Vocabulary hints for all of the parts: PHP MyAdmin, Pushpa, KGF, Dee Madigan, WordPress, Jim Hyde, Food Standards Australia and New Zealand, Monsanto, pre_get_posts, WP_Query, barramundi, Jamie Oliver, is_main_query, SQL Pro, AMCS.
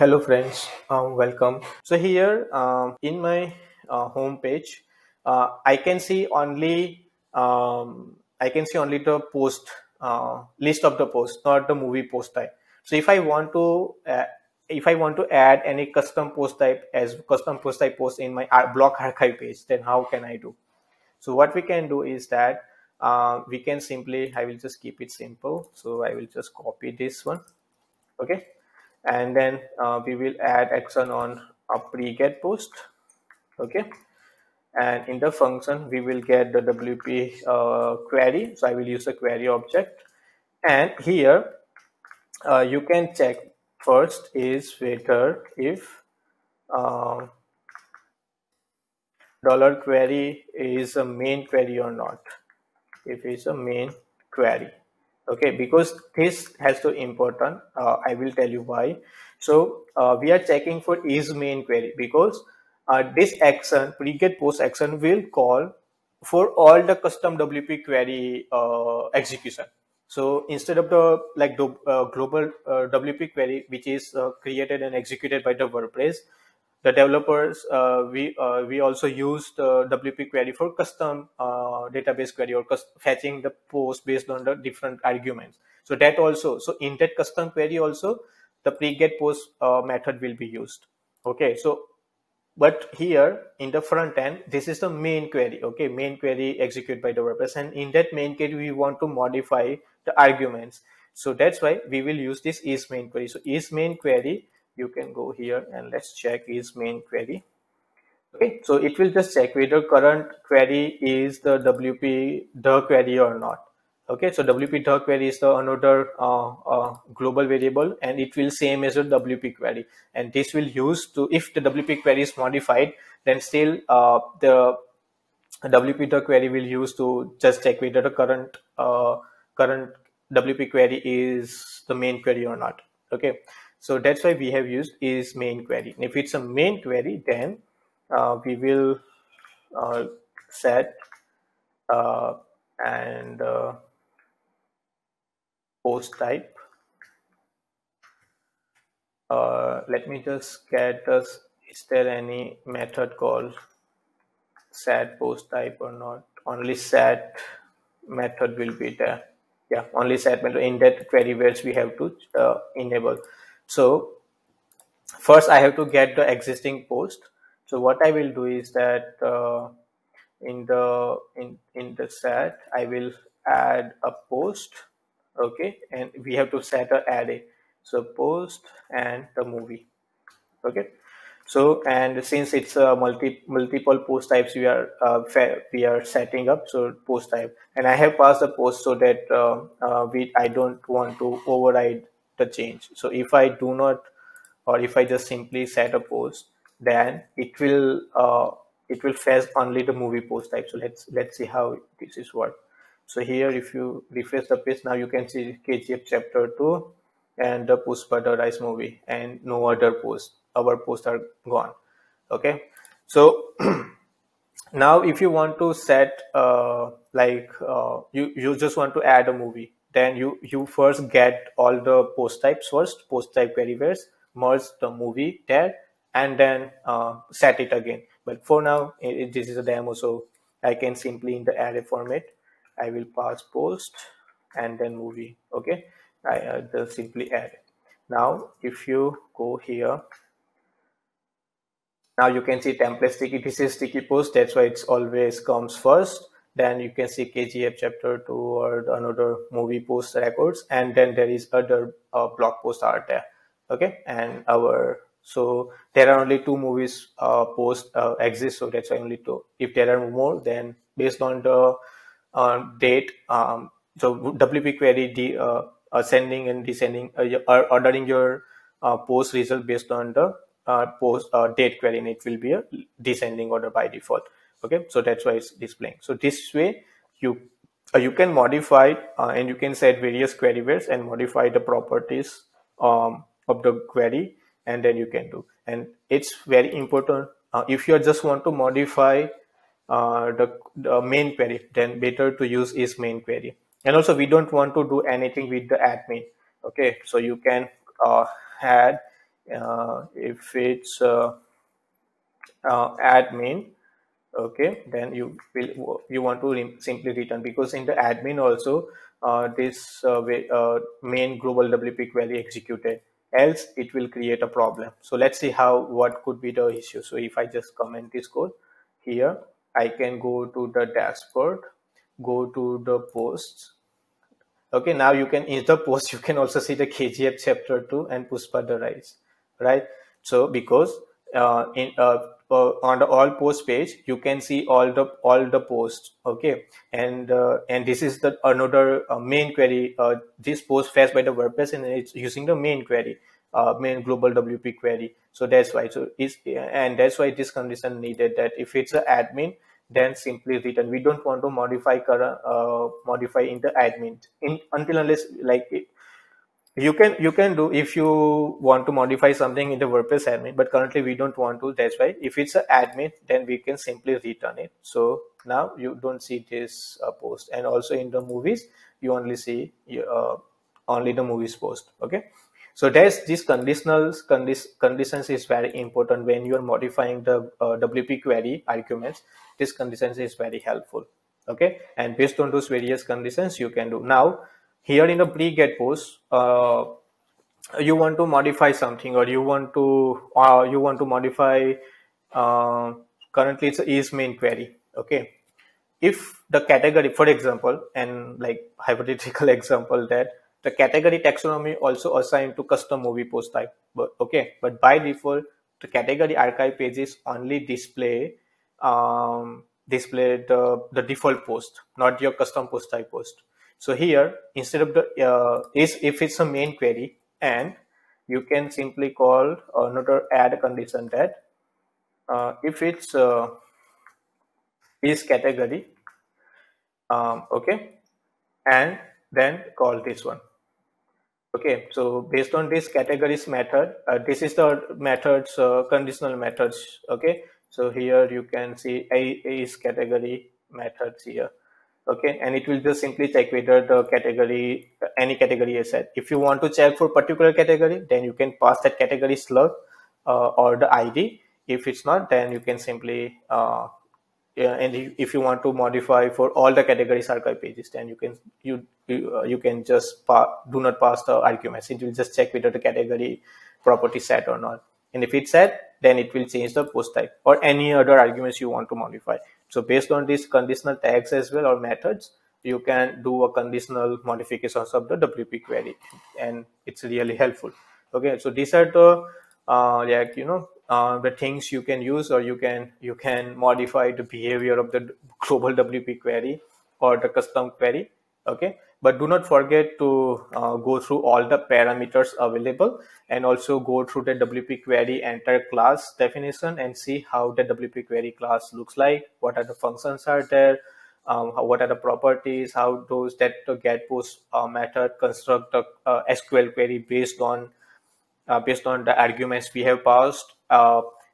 Hello friends, welcome. So here in my home page, I can see only the post list of the post, not the movie post type. So if I want to add any custom post type as custom post type post in my blog archive page, then how can I do? So what we can do is that we can simply, I will just keep it simple. So I will just copy this one, okay, and then we will add action on a pre-get post, okay, and in the function we will get the WP query. So I will use a query object, and here you can check first is whether if dollar query is a main query or not, if it's a main query, okay, because this has to important. I will tell you why. So we are checking for is main query because this action, pre-get post action, will call for all the custom WP query execution. So instead of the global WP query, which is created and executed by the WordPress, the developers we also use the WP query for custom database query or fetching the post based on the different arguments. So that also, so in that custom query also, the pre-get post method will be used. Okay, so but here in the front end, this is the main query, okay, main query executed by the WordPress, and in that main query we want to modify the arguments. So that's why we will use this is main query. So is main query, you can go here and let's check is main query. Okay, so it will just check whether current query is the WP the query or not. Okay, so WP the query is the another global variable, and it will same as a WP query, and this will use to, if the WP query is modified, then still the WP the query will use to just check whether the current WP query is the main query or not. Okay, so that's why we have used is main query. And if it's a main query, then we will set and post type. Let me just get us, is there any method called set post type or not? Only set method will be there. Yeah, only set method in that query where we have to enable. So first I have to get the existing post. So what I will do is that in the set I will add a post, okay, and we have to set an array. So post and the movie, okay. So and since it's a multiple post types we are setting up, so post type, and I have passed the post so that I don't want to override the change. So if I do not, or if I just simply set a post, then it will fetch only the movie post type. So let's see how this is work. So here if you refresh the page, now you can see KGF chapter 2 and the Pushpa the rice movie, and no other post, our posts are gone. Okay, so now if you want to set you just want to add a movie, then you first get all the post types first, post type query wares, merge the movie there, and then set it again. But for now, this is a demo, so I can simply in the array format, I will pass post and then movie. Okay, I just simply add it. Now, if you go here, now you can see template sticky. This is sticky post, that's why it's always comes first. Then you can see KGF chapter 2 or another movie post records, and then there is other blog posts are there. Okay, and our, so there are only two movies posts exist, so that's why only two. If there are more, then based on the date, so WP query ascending and descending, ordering your post result based on the post date query, and it will be a descending order by default. Okay, so that's why it's displaying. So this way you can modify and you can set various query wares and modify the properties of the query, and then you can do. And it's very important. If you just want to modify the main query, then better to use is main query. And also we don't want to do anything with the admin. Okay, so you can add if it's admin. Okay, then you want to simply return, because in the admin also this main global WP query executed, else it will create a problem. So let's see what could be the issue. So if I just comment this code here, I can go to the dashboard, go to the posts. Okay, now you can, in the post you can also see the KGF chapter 2 and Pushpa the Rise, right? So because on the all post page you can see all the posts. Okay, and this is the another main query. This post fetched by the WordPress and it's using the main query, main global WP query. So that's why. So that's why this condition needed, that if it's an admin, then simply return. We don't want to modify current modify in the admin until unless like it. You can do if you want to modify something in the WordPress admin, but currently we don't want to. That's why if it's an admin, then we can simply return it. So now you don't see this post, and also in the movies you only see only the movies post. Okay, so that's this conditions is very important when you are modifying the WP query arguments. This conditions is very helpful. Okay, and based on those various conditions you can do now. Here in the pre-get post, you want to modify something, or you want to modify. Currently, it's is main query. Okay, if the category, for example, and like hypothetical example, that the category taxonomy also assigned to custom movie post type. But okay, but by default, the category archive pages only display the default post, not your custom post type post. So here, instead of the if it's a main query, and you can simply call another add a condition that if it's is category, okay, and then call this one. Okay, so based on this categories method, this is the methods conditional methods. Okay, so here you can see is category methods here. Okay, and it will just simply check whether the category, any category is set. If you want to check for particular category, then you can pass that category slug or the ID. If it's not, then you can simply and if you want to modify for all the categories archive pages, then you can just do not pass the arguments. It will just check whether the category property set or not. And if it's set, then it will change the post type or any other arguments you want to modify. So based on these conditional tags as well, or methods, you can do a conditional modifications of the WP query, and it's really helpful. Okay, so these are the the things you can use, or you can modify the behavior of the global WP query or the custom query. Okay, but do not forget to go through all the parameters available, and also go through the WP query entire class definition and see how the WP query class looks like, what are the functions are there, what are the properties, how those the get post method construct the SQL query based on the arguments we have passed,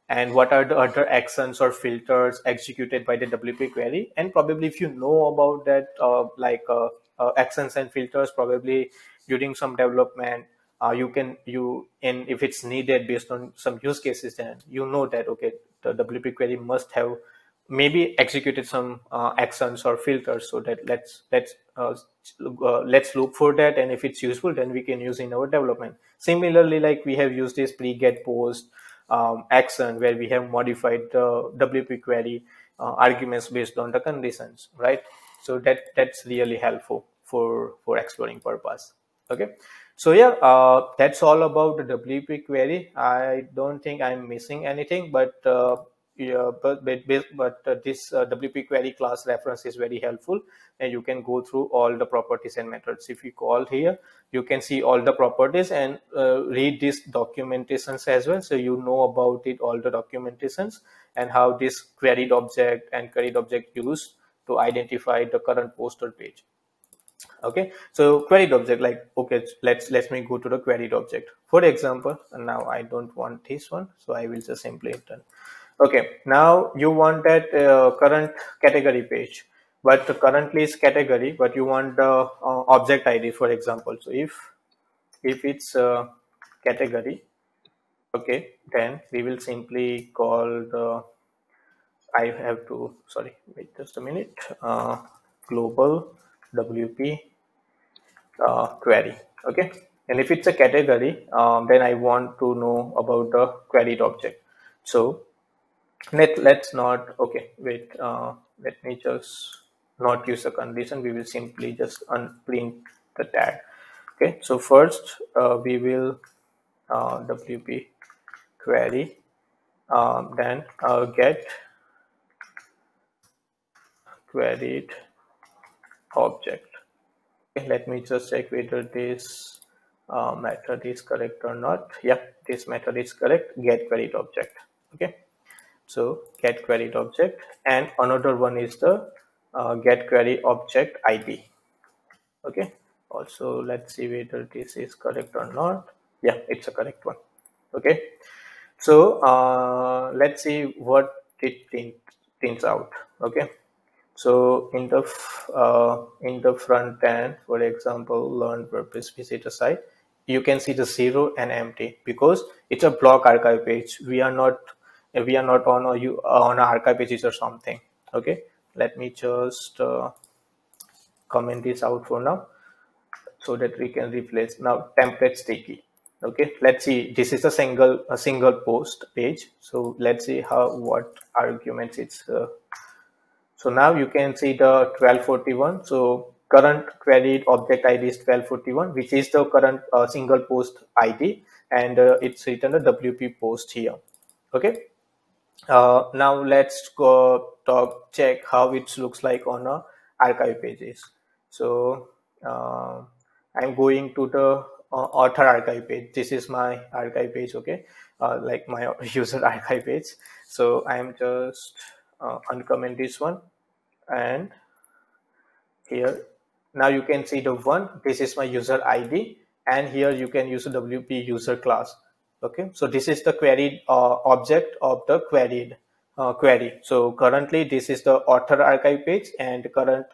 and what are the other actions or filters executed by the WP query. And probably if you know about that actions and filters, probably during some development and if it's needed based on some use cases, then you know that okay, the WP query must have maybe executed some actions or filters, so that let's look for that, and if it's useful then we can use in our development. Similarly, like we have used this pre-get post action where we have modified the WP query arguments based on the conditions, right? So that's really helpful for exploring purpose. Okay, so yeah, that's all about the WP query. I don't think I'm missing anything, but this WP query class reference is very helpful, and you can go through all the properties and methods. If you call here, you can see all the properties and read these documentations as well, so you know about it, all the documentations and how this queried object and queried object used to identify the current post or page. Okay, so queried object, like, okay, let me go to the queried object, for example. And now I don't want this one, so I will just simply return. Okay, now you want that current category page, but currently is category, but you want the object ID, for example. So if it's category, okay, then we will simply call the, I have to, sorry, wait just a minute, global WP query. Okay, and if it's a category, then I want to know about the queried object. So let's not, okay, wait, let me just not use the condition. We will simply just unprint the tag. Okay, so first we will WP query, then get queried object. Okay, let me just check whether this method is correct or not. Yep, this method is correct, get queried object. Okay, so get queried object, and another one is the get query object ID. Okay, also let's see whether this is correct or not. Yeah, it's a correct one. Okay, so let's see what it prints out. Okay, so in the front end, for example, learn WordPress visitor site, you can see the 0 and empty because it's a block archive page. We are not on a on an archive pages or something. Okay, let me just comment this out for now so that we can replace. Now template sticky. Okay, let's see, this is a single post page, so let's see how, what arguments it's so now you can see the 1241. So current queried object ID is 1241, which is the current single post ID, and it's written a WP post here. Okay, now let's go check how it looks like on archive pages. So I'm going to the author archive page. This is my archive page. Okay, like my user archive page. So I'm just uncomment this one, and here now you can see the one, this is my user ID, and here you can use the WP user class. Okay, so this is the queried object of the queried query. So currently this is the author archive page, and current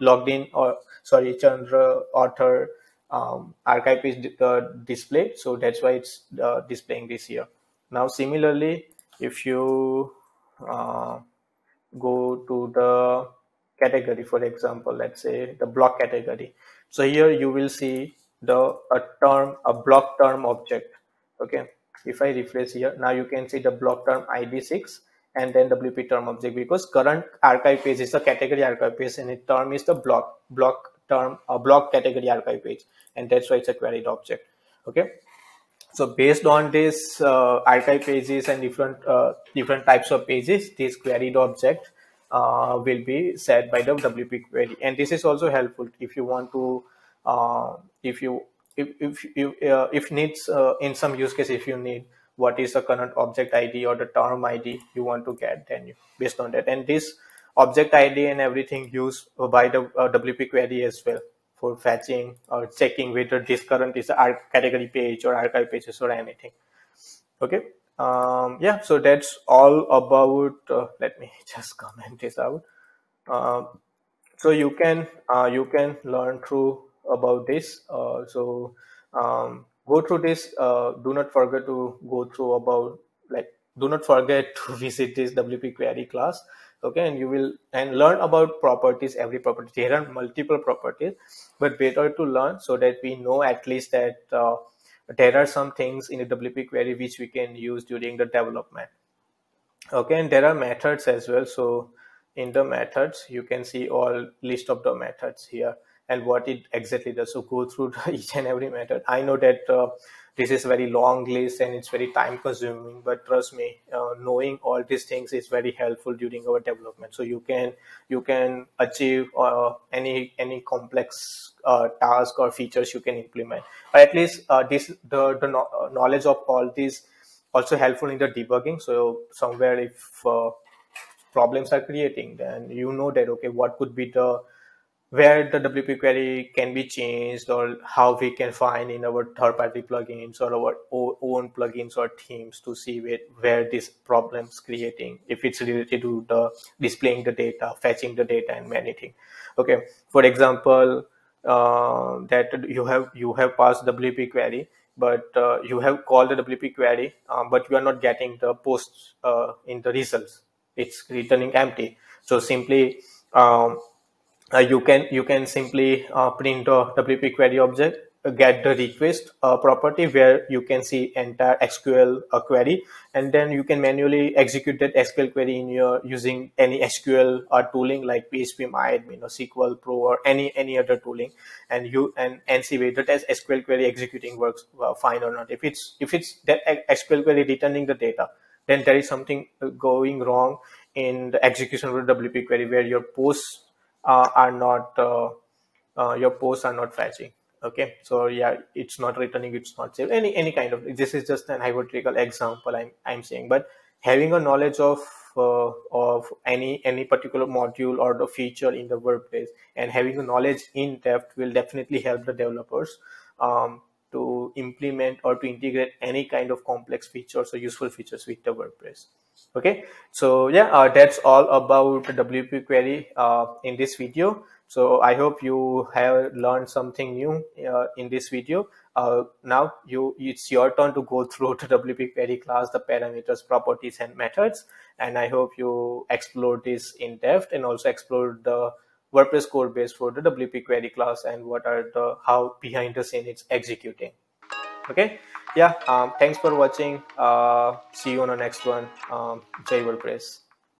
logged in, or sorry, Chandra author archive page displayed. So that's why it's displaying this here. Now similarly, if you go to the category, for example, let's say the block category. So here you will see the a block term object. Okay, if I refresh here, now you can see the block term ID 6 and then WP term object, because current archive page is the category archive page, and its term is the block term or block category archive page, and that's why it's a queried object. Okay, so based on this archive pages and different types of pages, this queried object will be set by the WP query, and this is also helpful if you want to if needs in some use case, if you need what is the current object ID or the term ID you want to get, then you, based on that, and this object ID and everything used by the WP query as well for fetching or checking whether this current is our category page or archive pages or anything. Okay, yeah, so that's all about let me just comment this out. So you can learn through about this, so go through this. Do not forget to go through about, like, do not forget to visit this WP query class. Okay, and you will and learn about properties. Every property, there are multiple properties, but better to learn so that we know at least that there are some things in the WP query which we can use during the development. Okay, and there are methods as well. So in the methods, you can see all list of the methods here and what it exactly does. So go through each and every method. I know that this is very long list and it's very time consuming, but trust me, knowing all these things is very helpful during our development. So you can achieve any complex task or features you can implement, or at least the knowledge of all these also helpful in the debugging. So somewhere if problems are creating, then you know that, okay, what could be the where the WP query can be changed, or how we can find in our third-party plugins or our own plugins or themes to see where this problem's creating, if it's related to the displaying the data, fetching the data, and many things. Okay, for example, that you have passed WP query, but you have called the WP query, but you are not getting the posts in the results. It's returning empty. So simply, you can simply print a WP query object, get the request property where you can see entire SQL query, and then you can manually execute that SQL query in your using any SQL tooling like PHP MyAdmin or SQL Pro or any other tooling, and see whether that SQL query executing works fine or not. If it's that SQL query returning the data, then there is something going wrong in the execution of the WP query where your posts are not fetching. Okay, so yeah, it's not returning, it's not safe, any kind of. This is just an hypothetical example I'm saying, but having a knowledge of any particular module or the feature in the WordPress and having a knowledge in depth will definitely help the developers to implement or to integrate any kind of complex features or useful features with the WordPress. Okay, so yeah, that's all about WP query in this video. So I hope you have learned something new in this video. Now it's your turn to go through the WP query class, the parameters, properties, and methods. And I hope you explore this in depth and also explore the WordPress code base for the WP query class and how behind the scene it's executing. Okay, yeah, thanks for watching. See you on the next one. Jai WordPress.